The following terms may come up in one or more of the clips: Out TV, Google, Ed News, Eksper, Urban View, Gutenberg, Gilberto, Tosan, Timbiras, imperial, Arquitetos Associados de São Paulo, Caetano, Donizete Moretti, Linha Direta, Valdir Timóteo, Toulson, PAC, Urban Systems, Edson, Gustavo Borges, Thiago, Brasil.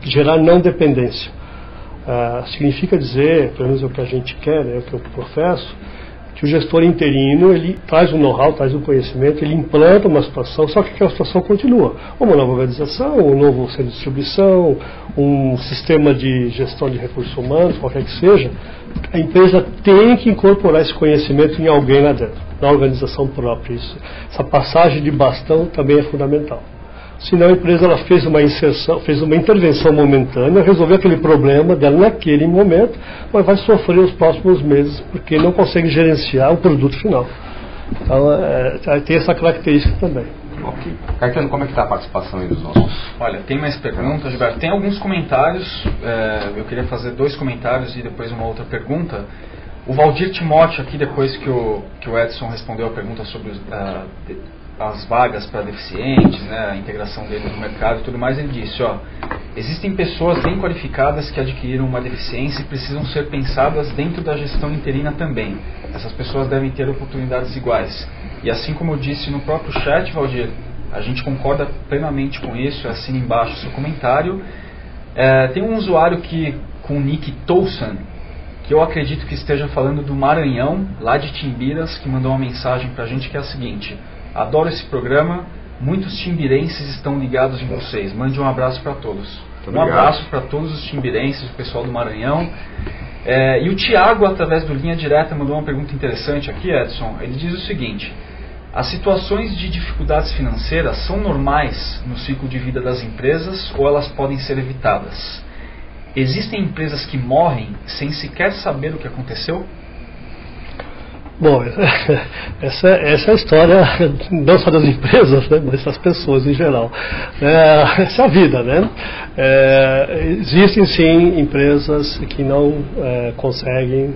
Gerar não dependência. Significa dizer, pelo menos é o que a gente quer, é o que eu professo, que o gestor interino, ele traz o know-how, traz o conhecimento, ele implanta uma situação, só que aquela situação continua. Uma nova organização, um novo centro de distribuição, um sistema de gestão de recursos humanos, qualquer que seja, a empresa tem que incorporar esse conhecimento em alguém lá dentro, na organização própria. Essa passagem de bastão também é fundamental. Senão a empresa ela fez uma inserção, fez uma intervenção momentânea, resolveu aquele problema dela naquele momento, mas vai sofrer os próximos meses, porque não consegue gerenciar o produto final. Então, tem essa característica também. Ok. Caetano, como é que está a participação aí dos nossos? Olha, tem mais perguntas, Gilberto? Tem alguns comentários, eu queria fazer dois comentários e depois uma outra pergunta. O Valdir Timóteo aqui, depois que o Edson respondeu a pergunta sobre as vagas para deficientes, né, a integração dele no mercado e tudo mais, ele disse, ó, existem pessoas bem qualificadas que adquiriram uma deficiência e precisam ser pensadas dentro da gestão interina também. Essas pessoas devem ter oportunidades iguais. E assim como eu disse no próprio chat, Valdir, a gente concorda plenamente com isso, assina embaixo o seu comentário. Tem um usuário que, com o nick Tosan, que eu acredito que esteja falando do Maranhão, lá de Timbiras, que mandou uma mensagem para a gente que é a seguinte: adoro esse programa, muitos timbirenses estão ligados em vocês. Mande um abraço para todos. Um abraço para todos os timbirenses, o pessoal do Maranhão. E o Thiago, através do Linha Direta, mandou uma pergunta interessante aqui, Edson. Ele diz o seguinte: as situações de dificuldades financeiras são normais no ciclo de vida das empresas ou elas podem ser evitadas? Existem empresas que morrem sem sequer saber o que aconteceu? Bom, essa é a história não só das empresas, né, mas das pessoas em geral. Essa é a vida, né? Existem sim empresas que não conseguem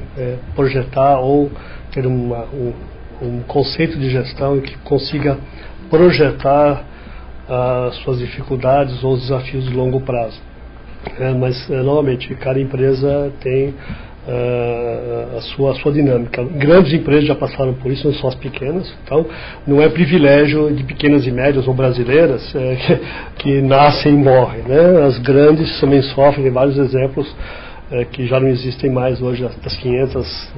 projetar ou ter um conceito de gestão que consiga projetar as suas dificuldades ou os desafios de longo prazo. Mas, normalmente, cada empresa tem a sua dinâmica. Grandes empresas já passaram por isso, não só as pequenas. Então, não é privilégio de pequenas e médias ou brasileiras que nascem e morrem, né? As grandes também sofrem, tem vários exemplos que já não existem mais hoje, das 500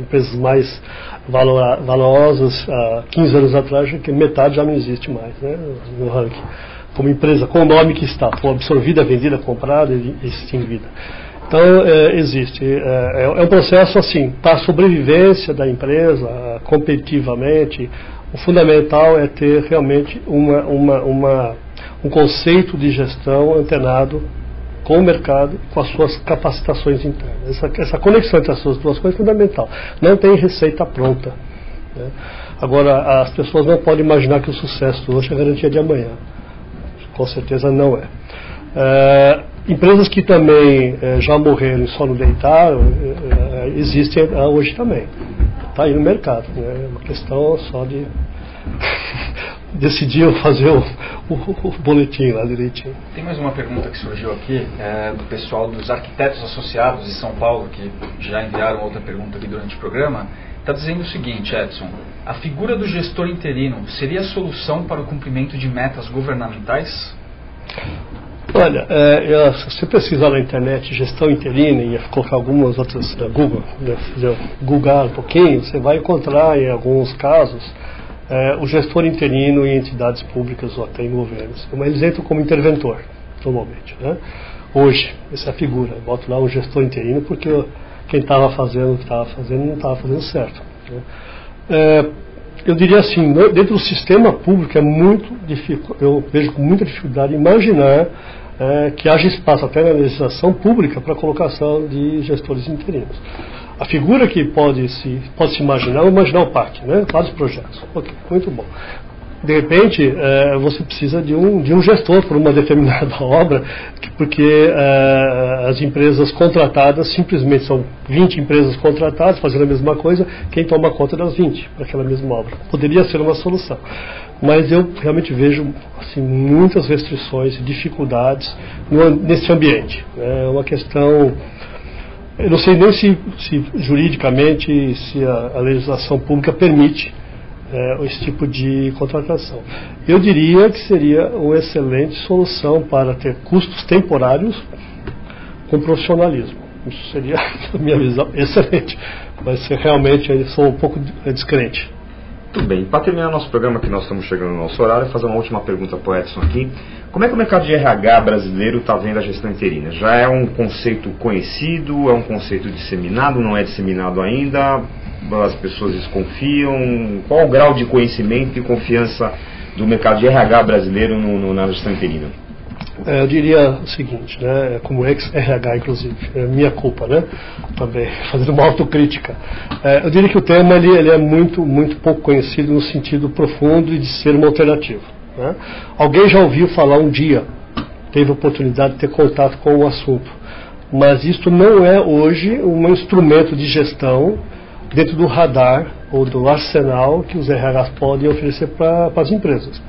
empresas mais valorosas, 15 anos atrás, que metade já não existe mais, né, no ranking, como empresa, com o nome que está, foi absorvida, vendida, comprada e extinguida. Então, existe. É um processo assim, para a sobrevivência da empresa, competitivamente, o fundamental é ter realmente um conceito de gestão antenado com o mercado, com as suas capacitações internas. Essa conexão entre essas duas coisas é fundamental. Não tem receita pronta, né? Agora, as pessoas não podem imaginar que o sucesso de hoje é garantia de amanhã. Com certeza não é. Empresas que também já morreram e só não deitaram, existem hoje também. Está aí no mercado, né? É uma questão só de decidir fazer o boletim lá direitinho. Tem mais uma pergunta que surgiu aqui, do pessoal dos Arquitetos Associados de São Paulo, que já enviaram outra pergunta aqui durante o programa. Está dizendo o seguinte, Edson: a figura do gestor interino seria a solução para o cumprimento de metas governamentais? Olha, se você pesquisar na internet gestão interina e colocar algumas outras Google um pouquinho, você vai encontrar em alguns casos o gestor interino em entidades públicas ou até em governos. Mas eles entram como interventor, normalmente, né? Hoje, essa é a figura. Eu boto lá um gestor interino porque quem estava fazendo o que estava fazendo não estava fazendo certo, né? Eu diria assim, dentro do sistema público é muito difícil, eu vejo com muita dificuldade imaginar que haja espaço até na legislação pública para a colocação de gestores interinos. A figura que pode se imaginar é imaginar o PAC, né? Vários projetos. Ok, muito bom. De repente, você precisa de um gestor por uma determinada obra, porque as empresas contratadas, simplesmente são 20 empresas contratadas fazendo a mesma coisa, quem toma conta das 20 para aquela mesma obra. Poderia ser uma solução, mas eu realmente vejo assim, muitas restrições e dificuldades nesse ambiente. É uma questão... Eu não sei nem se juridicamente, se a legislação pública permite esse tipo de contratação. Eu diria que seria uma excelente solução para ter custos temporários com profissionalismo. Isso seria, na minha visão, excelente, mas realmente eu sou um pouco descrente. Muito bem, para terminar nosso programa, que nós estamos chegando no nosso horário, eu vou fazer uma última pergunta para o Edson aqui. Como é que o mercado de RH brasileiro está vendo a gestão interina? Já é um conceito conhecido, é um conceito disseminado, não é disseminado ainda? As pessoas desconfiam? Qual o grau de conhecimento e confiança do mercado de RH brasileiro na gestão interina? Eu diria o seguinte, né, como ex-RH, inclusive, é minha culpa, né, também, fazendo uma autocrítica. Eu diria que o tema ele é muito pouco conhecido no sentido profundo e de ser uma alternativa. Né. Alguém já ouviu falar um dia, teve oportunidade de ter contato com o assunto, mas isto não é hoje um instrumento de gestão dentro do radar ou do arsenal que os RHs podem oferecer para as empresas.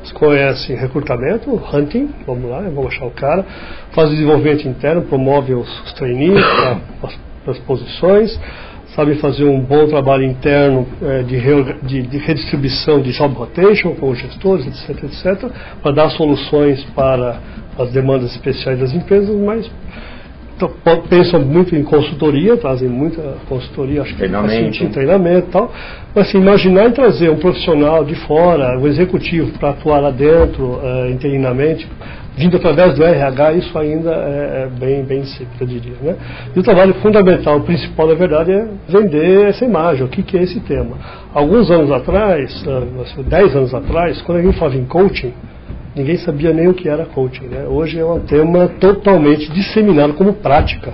Eles conhecem recrutamento, hunting, vamos lá, vamos achar o cara, faz o desenvolvimento interno, promove os trainees para as posições, sabe fazer um bom trabalho interno de redistribuição de job rotation com os gestores, etc, etc, para dar soluções para as demandas especiais das empresas, mas pensam muito em consultoria, trazem muita consultoria, acho que faz sentido, treinamento e tal, mas se imaginar em trazer um profissional de fora, um executivo para atuar lá dentro, interinamente, vindo através do RH, isso ainda é bem simples, eu diria, né? E o trabalho fundamental, o principal, na verdade, é vender essa imagem, o que é esse tema. Alguns anos atrás, 10 anos atrás, quando a gente falava em coaching, ninguém sabia nem o que era coaching, né? Hoje é um tema totalmente disseminado como prática.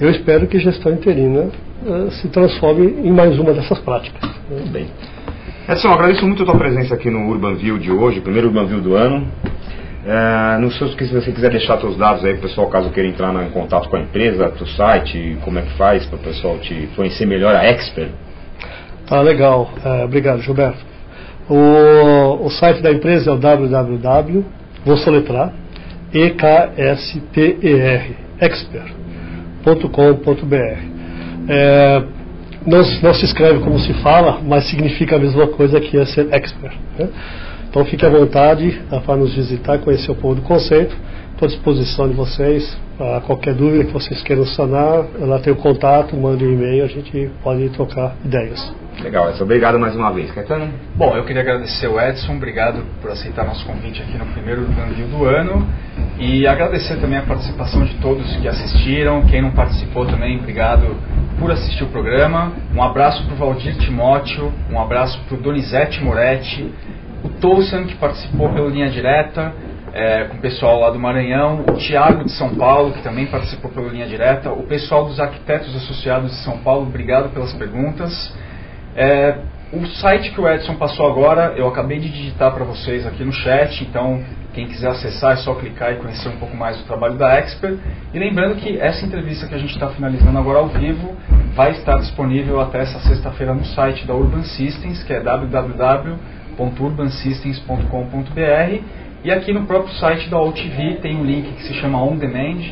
Eu espero que gestão interina se transforme em mais uma dessas práticas, né? Muito bem. Edson, agradeço muito a tua presença aqui no Urban View de hoje, o primeiro Urban View do ano. Não sei se você quiser deixar seus dados aí para o pessoal, caso queira entrar em contato com a empresa, teu site, como é que faz para o pessoal te conhecer melhor a Eksper. Tá legal, obrigado, Gilberto. O site da empresa é o www, vou soletrar, eksper.com.br. Não se escreve como se fala, mas significa a mesma coisa que é ser expert, né? Então fique à vontade para nos visitar, conhecer o povo do conceito. Estou à disposição de vocês para qualquer dúvida que vocês queiram sanar. Lá tem o contato, manda um e-mail, a gente pode trocar ideias. Legal, Edson. Obrigado mais uma vez, Caetano. Bom, eu queria agradecer o Edson, obrigado por aceitar nosso convite aqui no primeiro Urban View do ano, e agradecer também a participação de todos que assistiram, quem não participou também, obrigado por assistir o programa. Um abraço para o Valdir Timóteo, um abraço para o Donizete Moretti, o Toulson, que participou pela Linha Direta, com o pessoal lá do Maranhão, o Thiago de São Paulo, que também participou pela Linha Direta, o pessoal dos Arquitetos Associados de São Paulo, obrigado pelas perguntas. O site que o Edson passou agora, eu acabei de digitar para vocês aqui no chat, então quem quiser acessar é só clicar e conhecer um pouco mais do trabalho da Eksper. E lembrando que essa entrevista que a gente está finalizando agora ao vivo vai estar disponível até essa sexta-feira no site da Urban Systems, que é www.urbansystems.com.br, e aqui no próprio site da Out TV tem um link que se chama On Demand,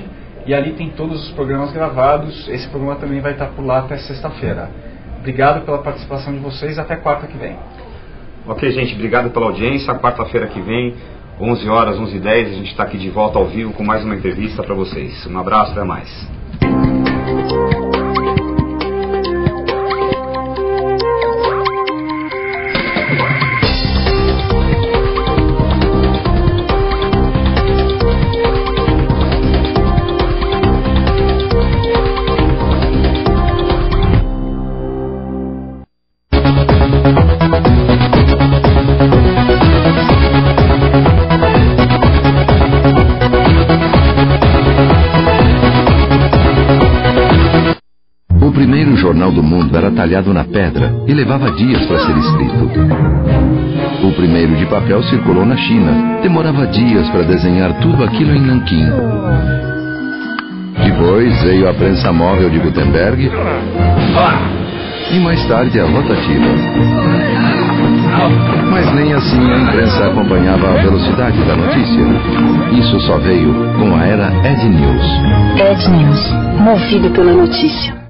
e ali tem todos os programas gravados. Esse programa também vai estar por lá até sexta-feira. Obrigado pela participação de vocês, até quarta que vem. Ok, gente, obrigado pela audiência. Quarta-feira que vem, 11 horas, 11h10, a gente está aqui de volta ao vivo com mais uma entrevista para vocês. Um abraço, até mais. Talhado na pedra e levava dias para ser escrito. O primeiro de papel circulou na China. Demorava dias para desenhar tudo aquilo em Nanquim. Depois veio a prensa móvel de Gutenberg e mais tarde a rotativa. Mas nem assim a imprensa acompanhava a velocidade da notícia. Isso só veio com a era Ed News. Ed News, movido pela notícia.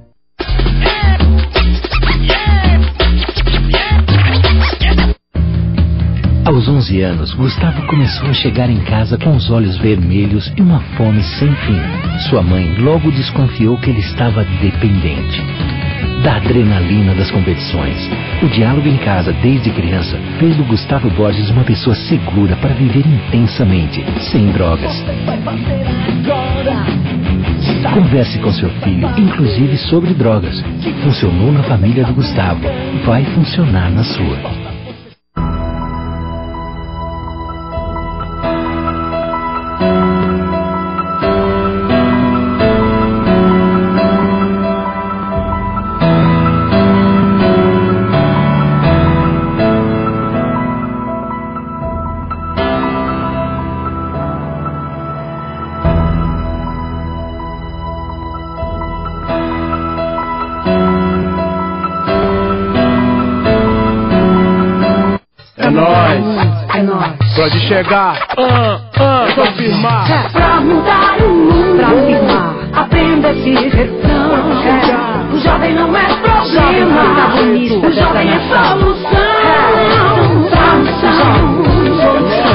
seus 11 anos, Gustavo começou a chegar em casa com os olhos vermelhos e uma fome sem fim. Sua mãe logo desconfiou que ele estava dependente da adrenalina das competições. O diálogo em casa desde criança fez do Gustavo Borges uma pessoa segura para viver intensamente, sem drogas. Converse com seu filho, inclusive sobre drogas. Funcionou na família do Gustavo, vai funcionar na sua. Pode chegar, confirmar, pra mudar o mundo, pra afirmar, aprenda esse refrão, o jovem não é problema, o jovem é solução,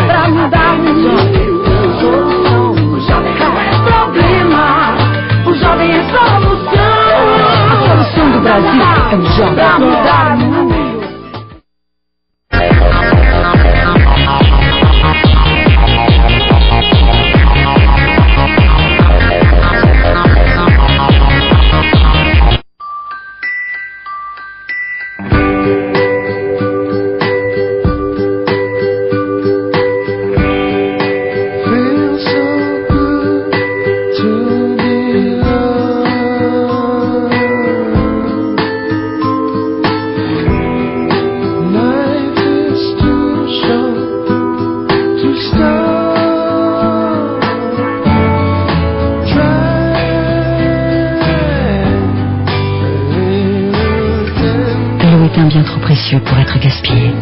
pra mudar o mundo, o jovem não é problema, o jovem é solução, a solução do Brasil é o jovem, pra mudar o mundo. Pour être gaspillé.